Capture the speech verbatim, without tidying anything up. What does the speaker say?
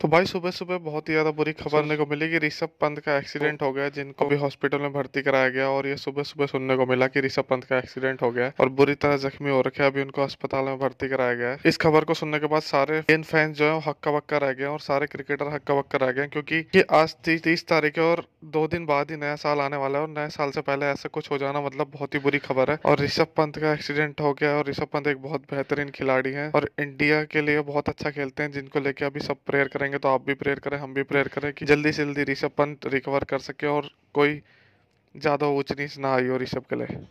तो भाई सुबह सुबह बहुत ही ज़्यादा बुरी खबर सुनने को मिली कि ऋषभ पंत का एक्सीडेंट हो गया, जिनको भी हॉस्पिटल में भर्ती कराया गया। और ये सुबह सुबह सुनने को मिला कि ऋषभ पंत का एक्सीडेंट हो गया और बुरी तरह जख्मी हो रखे, अभी उनको अस्पताल में भर्ती कराया गया है। इस खबर को सुनने के बाद सारे इंडियन फैंस जो है हक्का बक्का रह गए और सारे क्रिकेटर हक्का बक्का रह गए, क्योंकि ये आज तीस तारीख है और दो दिन बाद ही नया साल आने वाला है और नए साल से पहले ऐसा कुछ हो जाना मतलब बहुत ही बुरी खबर है। और ऋषभ पंत का एक्सीडेंट हो गया और ऋषभ पंत एक बहुत बेहतरीन खिलाड़ी है और इंडिया के लिए बहुत अच्छा खेलते हैं, जिनको लेके अभी सब प्रेयर करें। तो आप भी प्रेयर करें, हम भी प्रेयर करें कि जल्दी से जल्दी ऋषभ पंत रिकवर कर सके और कोई ज्यादा ऊंच नीच ना आई हो ऋषभ के लिए।